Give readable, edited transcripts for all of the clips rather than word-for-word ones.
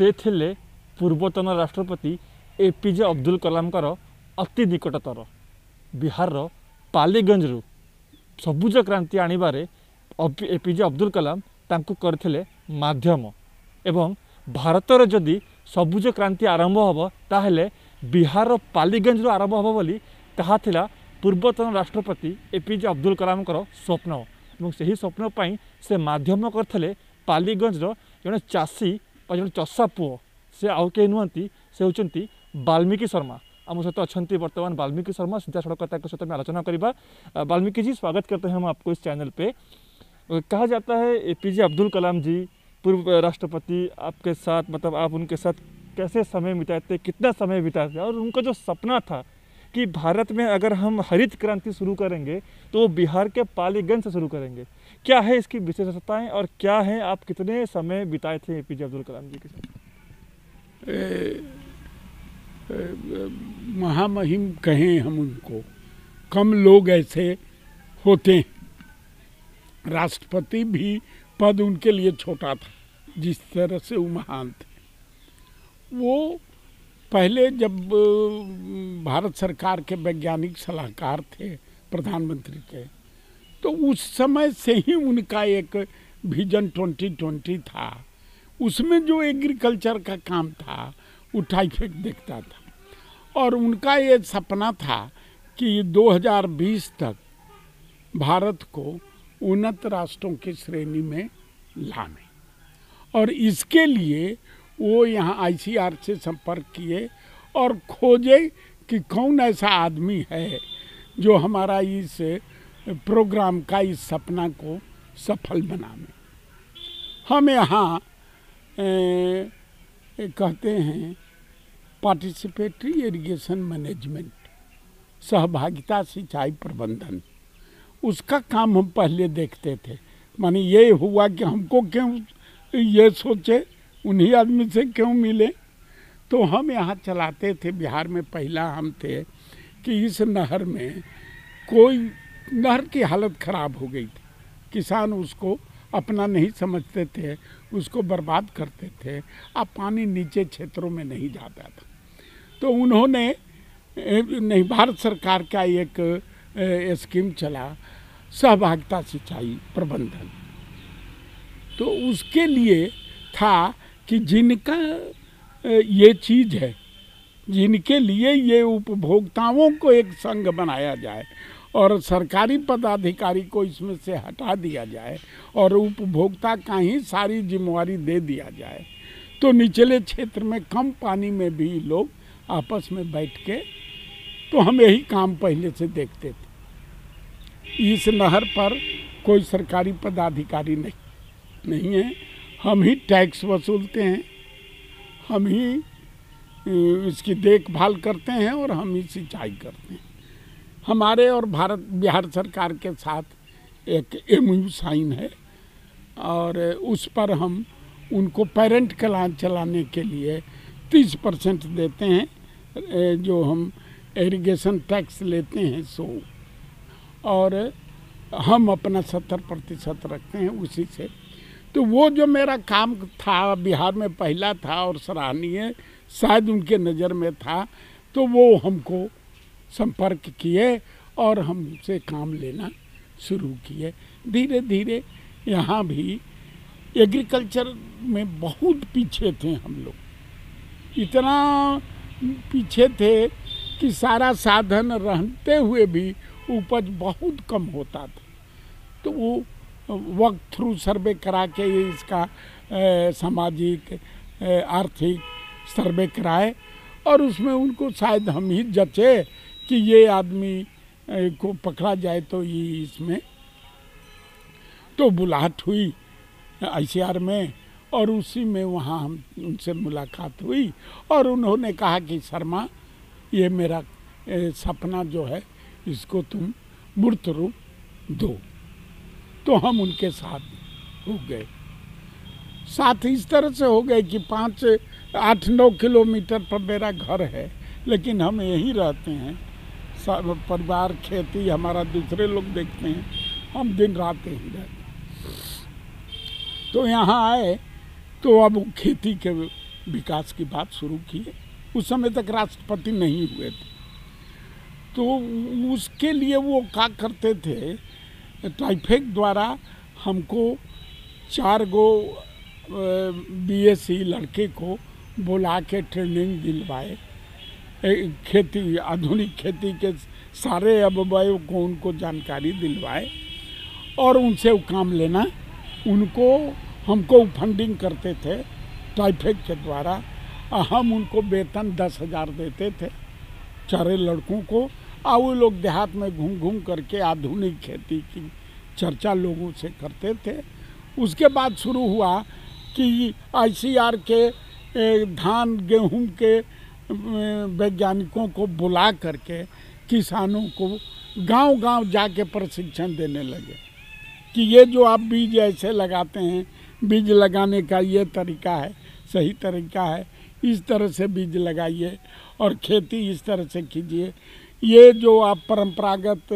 से थिले पूर्वतन राष्ट्रपति एपीजे अब्दुल कलाम अति निकटतर बिहार पालीगंज रु सबुज क्रांति आनिबारे एपीजे अब्दुल कलाम तांकु करथिले माध्यम एवं भारतर जदि सबुज क्रांति आरंभ होबो ताहले बिहार पालीगंज रु आरंभ होबो बोली ताहा थिला पूर्वतन राष्ट्रपति एपीजे अब्दुल कलाम स्वप्न और सही स्वप्न पई से माध्यम करथिले पालीगंज रो जने चासी और जन चषा पुओ से आउ के नुहंती से होचंती वाल्मीकि शर्मा आम सहित अच्छा बर्तमान वाल्मीकि शर्मा सीधा सड़क कथा सहित में आलोचना करिबा। वाल्मीकि जी स्वागत करते हैं हम आपको इस चैनल पे। कहा जाता है एपीजे अब्दुल कलाम जी पूर्व राष्ट्रपति आपके साथ मतलब आप उनके साथ कैसे समय बिताते, कितना समय बिताते और उनका जो सपना था कि भारत में अगर हम हरित क्रांति शुरू करेंगे तो वो बिहार के पालीगंज से शुरू करेंगे, क्या है इसकी विशेषताएं और क्या है आप कितने समय बिताए थे एपीजे अब्दुल कलाम जी के साथ? महामहिम कहें हम उनको, कम लोग ऐसे होते हैं। राष्ट्रपति भी पद उनके लिए छोटा था, जिस तरह से वो महान थे। वो पहले जब भारत सरकार के वैज्ञानिक सलाहकार थे प्रधानमंत्री के, तो उस समय से ही उनका एक विजन 2020 था। उसमें जो एग्रीकल्चर का काम था वो ट्राइफेड देखता था और उनका ये सपना था कि 2020 तक भारत को उन्नत राष्ट्रों की श्रेणी में लाने, और इसके लिए वो यहाँ ICAR से संपर्क किए और खोजे कि कौन ऐसा आदमी है जो हमारा इस प्रोग्राम का इस सपना को सफल बनाने। हम यहाँ कहते हैं पार्टिसिपेटरी इरिगेशन मैनेजमेंट, सहभागिता सिंचाई प्रबंधन, उसका काम हम पहले देखते थे। माने ये हुआ कि हमको क्यों ये सोचे उन्हीं आदमी से क्यों मिले, तो हम यहाँ चलाते थे बिहार में। पहला हम थे कि इस नहर में कोई नहर की हालत ख़राब हो गई थी, किसान उसको अपना नहीं समझते थे, उसको बर्बाद करते थे, अब पानी नीचे क्षेत्रों में नहीं जाता था। तो उन्होंने नहीं, भारत सरकार का एक स्कीम चला सहभागिता सिंचाई प्रबंधन, तो उसके लिए था कि जिनका ये चीज़ है, जिनके लिए ये उपभोक्ताओं को एक संघ बनाया जाए और सरकारी पदाधिकारी को इसमें से हटा दिया जाए और उपभोक्ता का ही सारी जिम्मेवारी दे दिया जाए, तो निचले क्षेत्र में कम पानी में भी लोग आपस में बैठ के, तो हम यही काम पहले से देखते थे। इस नहर पर कोई सरकारी पदाधिकारी नहीं है, हम ही टैक्स वसूलते हैं, हम ही इसकी देखभाल करते हैं और हम ही सिंचाई करते हैं। हमारे और बिहार सरकार के साथ एक MOU साइन है और उस पर हम उनको पैरेंट क्लास चलाने के लिए 30% देते हैं जो हम इरिगेशन टैक्स लेते हैं, सो और हम अपना 70% रखते हैं उसी से। तो वो जो मेरा काम था बिहार में पहला था और सराहनीय शायद उनके नज़र में था, तो वो हमको संपर्क किए और हमसे काम लेना शुरू किए। धीरे धीरे यहाँ भी एग्रीकल्चर में बहुत पीछे थे हम लोग, इतना पीछे थे कि सारा साधन रहते हुए भी उपज बहुत कम होता था। तो वो वॉक थ्रू सर्वे करा के इसका सामाजिक आर्थिक सर्वे कराए और उसमें उनको शायद हम ही जचे कि ये आदमी को पकड़ा जाए तो ये इसमें, तो बुलाहट हुई ICAR में और उसी में वहाँ हम उनसे मुलाकात हुई और उन्होंने कहा कि शर्मा, ये मेरा सपना जो है इसको तुम मूर्त रूप दो, तो हम उनके साथ हो गए। साथ इस तरह से हो गए कि 8-9 किलोमीटर पर मेरा घर है लेकिन हम यहीं रहते हैं, परिवार खेती हमारा दूसरे लोग देखते हैं, हम दिन रात यहीं रहते हैं। तो यहाँ आए तो अब खेती के विकास की बात शुरू की। उस समय तक राष्ट्रपति नहीं हुए थे, तो उसके लिए वो क्या करते थे, ट्राइफेड द्वारा हमको 4 बीएससी लड़के को बुला के ट्रेनिंग दिलवाए, खेती आधुनिक खेती के सारे अवयवों को उनको जानकारी दिलवाए और उनसे वो काम लेना। उनको हमको फंडिंग करते थे ट्राइफेड के द्वारा। हम उनको वेतन 10,000 देते थे चारे लड़कों को, और वो लोग देहात में घूम घूम करके आधुनिक खेती की चर्चा लोगों से करते थे। उसके बाद शुरू हुआ कि आईसीआर के धान गेहूं के वैज्ञानिकों को बुला करके किसानों को गांव-गांव जाके प्रशिक्षण देने लगे कि ये जो आप बीज ऐसे लगाते हैं, बीज लगाने का ये तरीका है, सही तरीका है, इस तरह से बीज लगाइए और खेती इस तरह से कीजिए। ये जो आप परंपरागत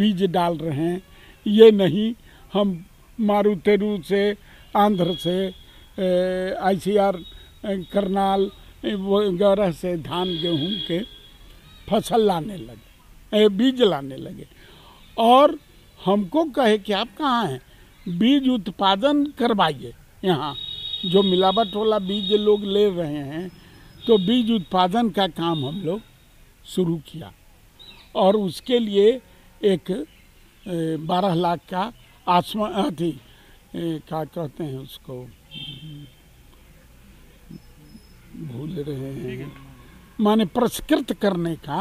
बीज डाल रहे हैं ये नहीं, हम मारुतेरू से, आंध्र से, आईसीआर करनाल वगैरह से धान गेहूं के फसल लाने लगे, बीज लाने लगे और हमको कहे कि आप कहाँ हैं, बीज उत्पादन करवाइए। यहाँ जो मिलावट वाला बीज लोग ले रहे हैं, तो बीज उत्पादन का काम हम लोग शुरू किया और उसके लिए एक 12 लाख का आसमानी क्या कहते हैं उसको, भूल रहे हैं, माने परिष्कृत करने का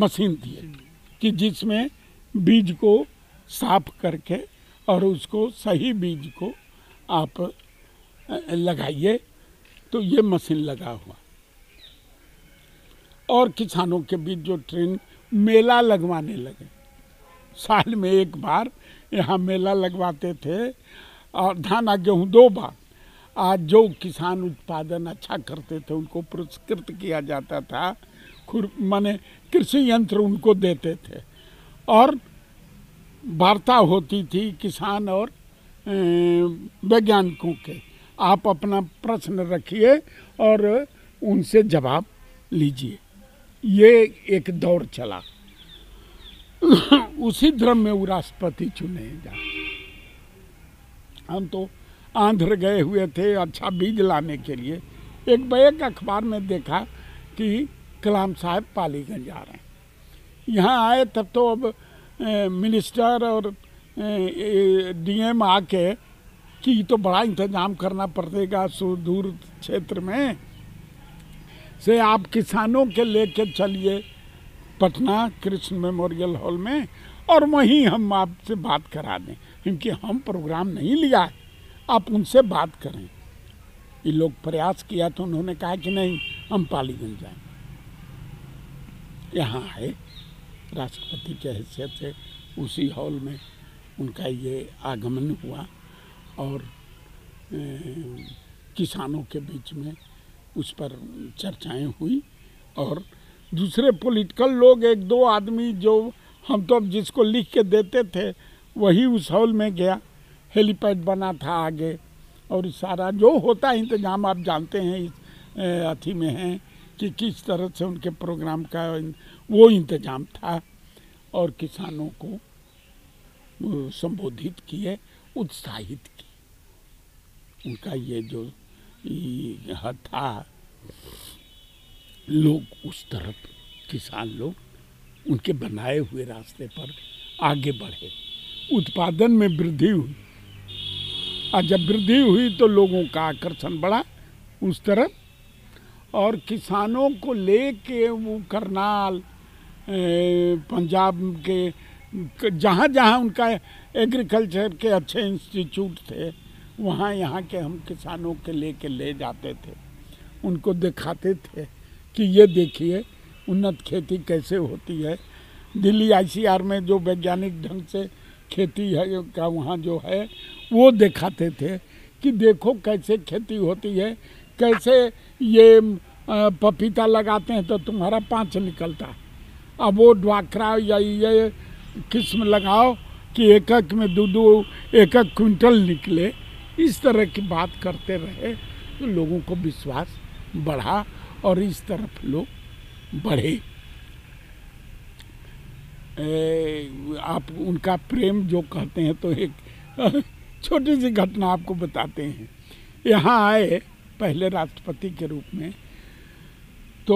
मशीन दिए कि जिसमें बीज को साफ करके और उसको सही बीज को आप लगाइए। तो ये मशीन लगा हुआ और किसानों के बीच जो ट्रेन मेला लगवाने लगे, साल में एक बार यहाँ मेला लगवाते थे और धान आ गेहूँ 2 बार। आज जो किसान उत्पादन अच्छा करते थे उनको पुरस्कृत किया जाता था, माने कृषि यंत्र उनको देते थे और वार्ता होती थी किसान और वैज्ञानिकों के, आप अपना प्रश्न रखिए और उनसे जवाब लीजिए। ये एक दौर चला। उसी क्रम में वो राष्ट्रपति चुने गए। हम तो आंध्र गए हुए थे अच्छा बीज लाने के लिए, एक बैग अखबार में देखा कि कलाम साहब पालीगंज आ रहे हैं। यहाँ आए तब तो अब मिनिस्टर और डीएम आके कि तो बड़ा इंतजाम करना पड़ेगा सुदूर क्षेत्र में से, आप किसानों के लेके चलिए पटना कृष्ण मेमोरियल हॉल में और वहीं हम आपसे बात करा दें, क्योंकि हम प्रोग्राम नहीं लिया, आप उनसे बात करें। ये लोग प्रयास किया तो उन्होंने कहा कि नहीं हम पालीगंज जाएं। यहाँ आए राष्ट्रपति के हैसियत से, उसी हॉल में उनका ये आगमन हुआ और किसानों के बीच में उस पर चर्चाएं हुई और दूसरे पॉलिटिकल लोग 1-2 आदमी जो हम तो अब जिसको लिख के देते थे वही उस हॉल में गया। हेलीपैड बना था आगे और सारा जो होता है इंतजाम आप जानते हैं, इस अथी में है कि किस तरह से उनके प्रोग्राम का वो इंतजाम था और किसानों को संबोधित किए, उत्साहित की। उनका ये जो था, लोग उस तरफ किसान लोग उनके बनाए हुए रास्ते पर आगे बढ़े, उत्पादन में वृद्धि हुई और जब वृद्धि हुई तो लोगों का आकर्षण बढ़ा उस तरफ और किसानों को लेके वो करनाल पंजाब के जहाँ जहाँ उनका एग्रीकल्चर के अच्छे इंस्टीट्यूट थे वहाँ यहाँ के हम किसानों के लेके ले जाते थे, उनको दिखाते थे कि ये देखिए उन्नत खेती कैसे होती है। दिल्ली आईसीआर में जो वैज्ञानिक ढंग से खेती है का वहाँ जो है वो दिखाते थे कि देखो कैसे खेती होती है, कैसे ये पपीता लगाते हैं तो तुम्हारा 5 निकलता है, अब वो ड्वाकरा या ये किस्म लगाओ कि एकक में 2-2 एकक क्विंटल निकले, इस तरह की बात करते रहे तो लोगों को विश्वास बढ़ा और इस तरफ लोग बढ़े। आप उनका प्रेम जो कहते हैं, तो एक छोटी सी घटना आपको बताते हैं। यहाँ आए पहले राष्ट्रपति के रूप में, तो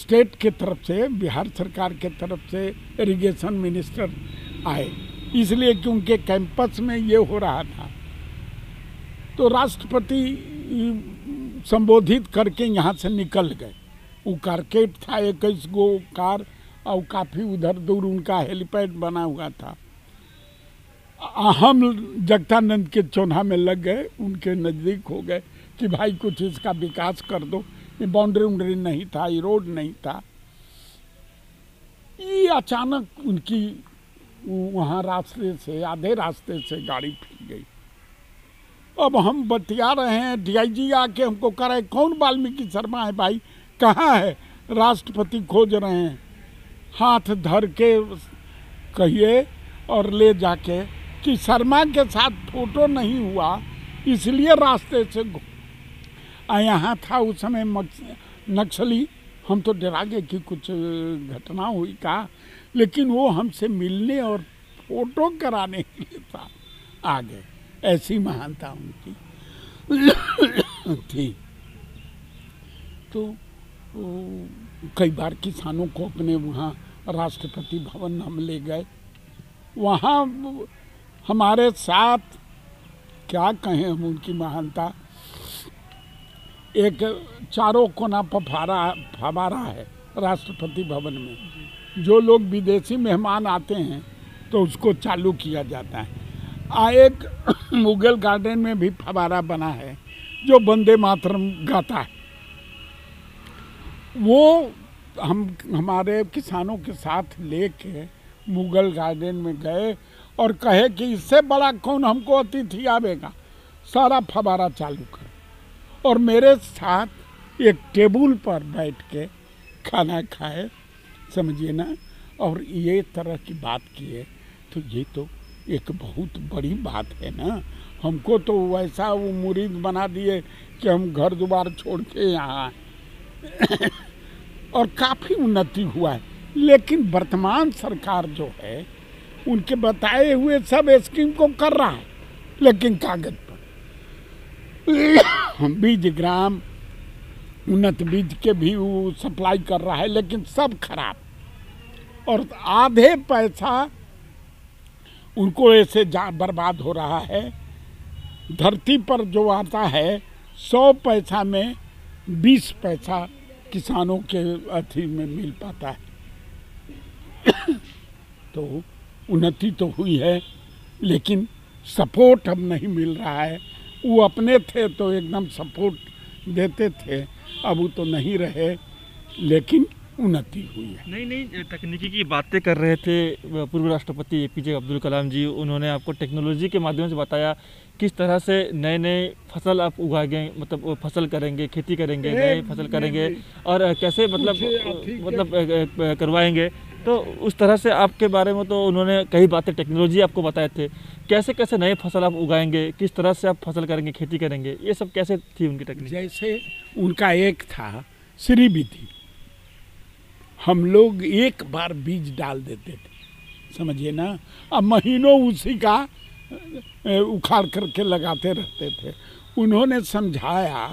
स्टेट के तरफ से, बिहार सरकार के तरफ से इरिगेशन मिनिस्टर आए, इसलिए कि उनके कैंपस में ये हो रहा था। तो राष्ट्रपति संबोधित करके यहाँ से निकल गए। वो कारकेट था 21 गो कार, और काफ़ी उधर दूर उनका हेलीपैड बना हुआ था। हम जगदानंद के चौन्हा में लग गए, उनके नज़दीक हो गए कि भाई कुछ इसका विकास कर दो। ये बाउंड्री उंड्री नहीं था, ये रोड नहीं था। ये अचानक उनकी वहाँ रास्ते से, आधे रास्ते से गाड़ी फिर गई। अब हम बतिया रहे हैं, डीआईजी आके हमको कह रहे, कौन वाल्मीकि शर्मा है भाई, कहाँ है? राष्ट्रपति खोज रहे हैं। हाथ धर के कहिए और ले जाके कि शर्मा के साथ फोटो नहीं हुआ, इसलिए रास्ते से यहाँ था। उस समय नक्सली, हम तो डरा गए कि कुछ घटना हुई का, लेकिन वो हमसे मिलने और फोटो कराने के लिए था, आ गए। ऐसी महानता उनकी थी। तो कई बार किसानों को अपने वहाँ राष्ट्रपति भवन हम ले गए। वहाँ हमारे साथ, क्या कहें हम उनकी महानता, एक चारों कोना फवारा है राष्ट्रपति भवन में। जो लोग विदेशी मेहमान आते हैं तो उसको चालू किया जाता है। एक मुगल गार्डन में भी फवारा बना है जो वंदे मातरम गाता है। वो हम हमारे किसानों के साथ लेके मुगल गार्डन में गए और कहे कि इससे बड़ा कौन हमको अतिथि आवेगा, सारा फवारा चालू कर। और मेरे साथ एक टेबल पर बैठ के खाना खाए, समझिए ना, और ये तरह की बात किए। तो ये तो एक बहुत बड़ी बात है ना। हमको तो वैसा वो मुरीद बना दिए कि हम घर द्वार छोड़ के यहाँ आए और काफ़ी उन्नति हुआ है। लेकिन वर्तमान सरकार जो है, उनके बताए हुए सब स्कीम को कर रहा है, लेकिन कागज पर। बीज ग्राम, उन्नत बीज के भी वो सप्लाई कर रहा है, लेकिन सब खराब। और आधे पैसा उनको ऐसे बर्बाद हो रहा है। धरती पर जो आता है 100 पैसा में 20 पैसा किसानों के अथी में मिल पाता है। तो उन्नति तो हुई है, लेकिन सपोर्ट अब नहीं मिल रहा है। वो अपने थे तो एकदम सपोर्ट देते थे, अब वो तो नहीं रहे, लेकिन उन्नति हुई है। नई नई तकनीकी की बातें कर रहे थे पूर्व राष्ट्रपति एपीजे अब्दुल कलाम जी। उन्होंने आपको टेक्नोलॉजी के माध्यम से बताया किस तरह से नए नए फसल आप उगाएंगे, मतलब फसल करेंगे, खेती करेंगे, नए फसल करेंगे और कैसे मतलब करवाएंगे। तो उस तरह से आपके बारे में तो उन्होंने कई बातें, टेक्नोलॉजी आपको बताए थे, कैसे कैसे नए फसल आप उगाएंगे, किस तरह से आप फसल करेंगे, खेती करेंगे, ये सब कैसे थी उनकी टेक्निक। जैसे उनका एक था श्री विधि, हम लोग एक बार बीज डाल देते थे, समझिए ना, अब महीनों उसी का उखाड़ करके लगाते रहते थे। उन्होंने समझाया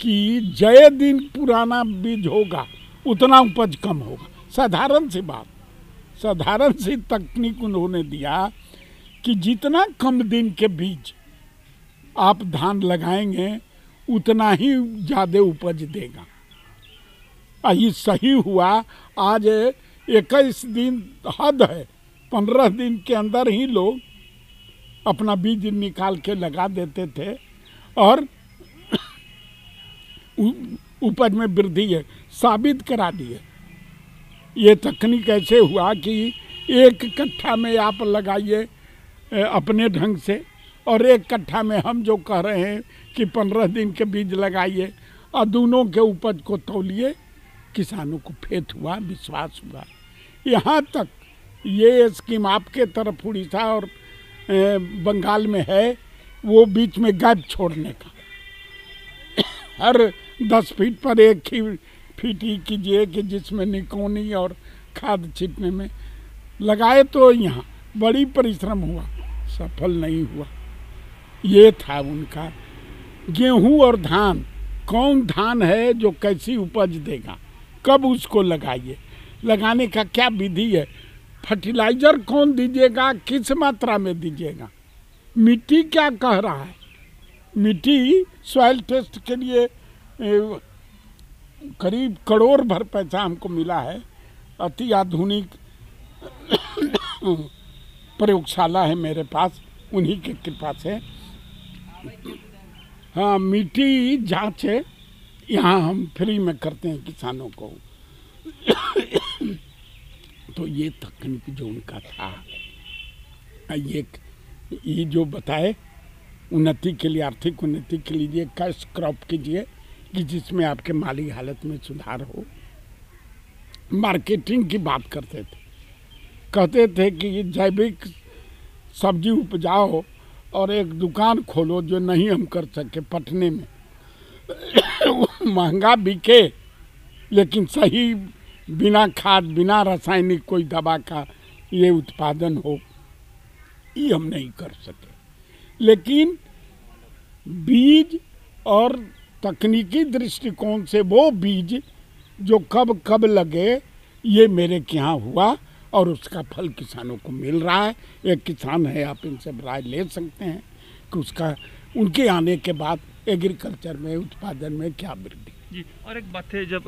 कि जय दिन पुराना बीज होगा उतना उपज कम होगा। साधारण सी बात, साधारण सी तकनीक उन्होंने दिया कि जितना कम दिन के बीज आप धान लगाएंगे उतना ही ज़्यादा उपज देगा। ये सही हुआ। आज 21 दिन हद है, 15 दिन के अंदर ही लोग अपना बीज निकाल के लगा देते थे और उपज में वृद्धि है, साबित करा दिए। ये तकनीक ऐसे हुआ कि एक कट्ठा में आप लगाइए अपने ढंग से, और एक कट्ठा में हम जो कह रहे हैं कि 15 दिन के बीज लगाइए, और दोनों के उपज को तौलिए। किसानों को फेथ हुआ, विश्वास हुआ। यहाँ तक ये स्कीम आपके तरफ उड़ीसा और बंगाल में है वो बीच में गैप छोड़ने का, हर 10 फीट पर एक ही फीट ही कीजिए कि जिसमें निकोनी और खाद छिटने में लगाए। तो यहाँ बड़ी परिश्रम हुआ, सफल नहीं हुआ। ये था उनका। गेहूं और धान, कौन धान है जो कैसी उपज देगा, कब उसको लगाइए, लगाने का क्या विधि है, फर्टिलाइजर कौन दीजिएगा, किस मात्रा में दीजिएगा, मिट्टी क्या कह रहा है। मिट्टी सॉइल टेस्ट के लिए करीब करोड़ भर पैसा हमको मिला है। अति आधुनिक प्रयोगशाला है मेरे पास, उन्हीं के कृपा से। हाँ, मिट्टी जाँच यहाँ हम फ्री में करते हैं किसानों को। तो ये तकनीक जो उनका था, ये जो बताए, उन्नति के लिए, आर्थिक उन्नति के लिए कैश क्रॉप कीजिए कि जिसमें आपके माली हालत में सुधार हो। मार्केटिंग की बात करते थे, कहते थे कि जैविक सब्जी उपजाओ और एक दुकान खोलो, जो नहीं हम कर सके पटने में। महंगा बिके लेकिन सही, बिना खाद बिना रासायनिक कोई दवा का ये उत्पादन हो, ये हम नहीं कर सके। लेकिन बीज और तकनीकी दृष्टिकोण से वो बीज जो कब कब लगे, ये मेरे के यहाँ हुआ और उसका फल किसानों को मिल रहा है। एक किसान है, आप इनसे राय ले सकते हैं कि उसका उनके आने के बाद एग्रीकल्चर में, उत्पादन में क्या वृद्धि जी। और एक बात है, जब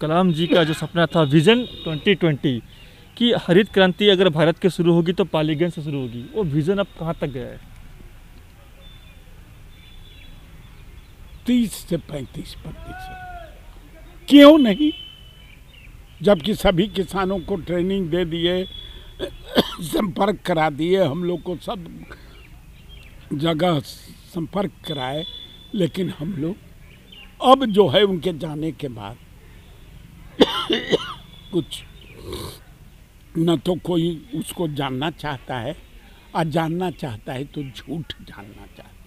कलाम जी का जो सपना था विजन 2020 कि हरित क्रांति अगर भारत के शुरू होगी तो पालीगंज से शुरू होगी, वो विज़न अब कहाँ तक गया है? 30 से 35%। क्यों नहीं, जबकि सभी किसानों को ट्रेनिंग दे दिए, संपर्क करा दिए, हम लोग को सब जगह संपर्क कराए, लेकिन हम लोग अब जो है उनके जाने के बाद कुछ न तो कोई उसको जानना चाहता है, और जानना चाहता है तो झूठ जानना चाहता है।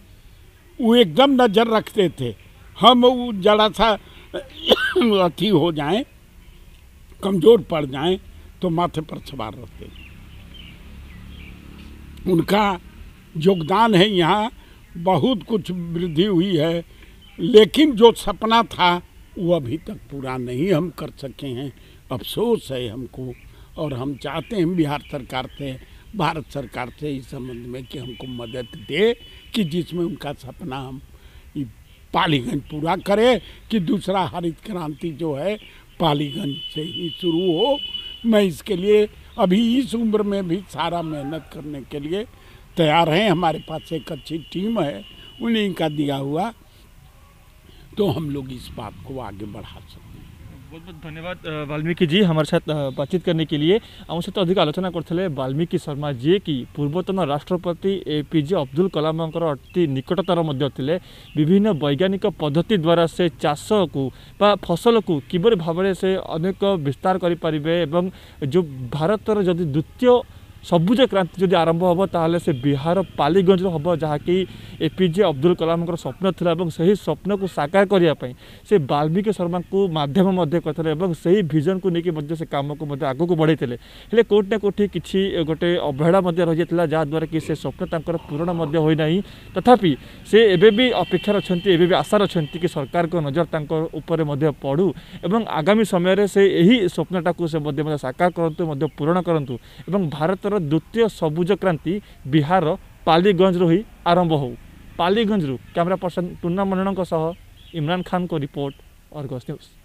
वो एकदम नज़र रखते थे, हम जरा सा अथी हो जाएं, कमज़ोर पड़ जाएं तो माथे पर सवार रहते हैं। उनका योगदान है, यहाँ बहुत कुछ वृद्धि हुई है, लेकिन जो सपना था वो अभी तक पूरा नहीं हम कर सके हैं। अफसोस है हमको, और हम चाहते हैं बिहार सरकार से, भारत सरकार से इस संबंध में कि हमको मदद दे कि जिसमें उनका सपना हम पालीगंज पूरा करें, कि दूसरा हरित क्रांति जो है पालीगंज से ही शुरू हो। मैं इसके लिए अभी इस उम्र में भी सारा मेहनत करने के लिए तैयार हैं। हमारे पास एक अच्छी टीम है, उन्हीं का दिया हुआ, तो हम लोग इस बात को आगे बढ़ा सकते हैं। बहुत बहुत धन्यवाद वाल्मीकि जी, हमारे साथ बातचीत करने के लिए। आम सहित अधिक आलोचना करते वाल्मीकि शर्मा जी की पूर्वतन राष्ट्रपति एपीजे अब्दुल कलाम अति निकटतर थे। विभिन्न वैज्ञानिक पद्धति द्वारा से चाष को फसल को किपर भाव से अनेक विस्तार करेंगे, एवं जो भारतर जदि द्वितीय सबुज क्रांति जब आरंभ हम ताल से बिहार पालीगंज हम जहाँकि एपीजे अब्दुल कलाम स्वप्न था और से ही स्वप्न को साकार करने से वाल्मीकि शर्मा को मध्यम करते से ही विजन को लेकिन से कम को आग को बढ़े थे। कौटिना कौटि किसी गोटे अवहेला रही जाता जहाँद्वारा कि से स्वप्न पूरण होना, तथापि से एवं अपेक्षार अच्छा एवं आशार अच्छा कि सरकार को नजर तपर पड़ू और आगामी समय से यही स्वप्नटा को साकार करूँ, पूरण करूँ, और भारत द्वितीय सबुज क्रांति बिहार पालीगंज रु ही आरंभ हो। पालीगंज रु कैमरा पर्सन टूर्णा मंडल इमरान खान को रिपोर्ट, अर्गस न्यूज।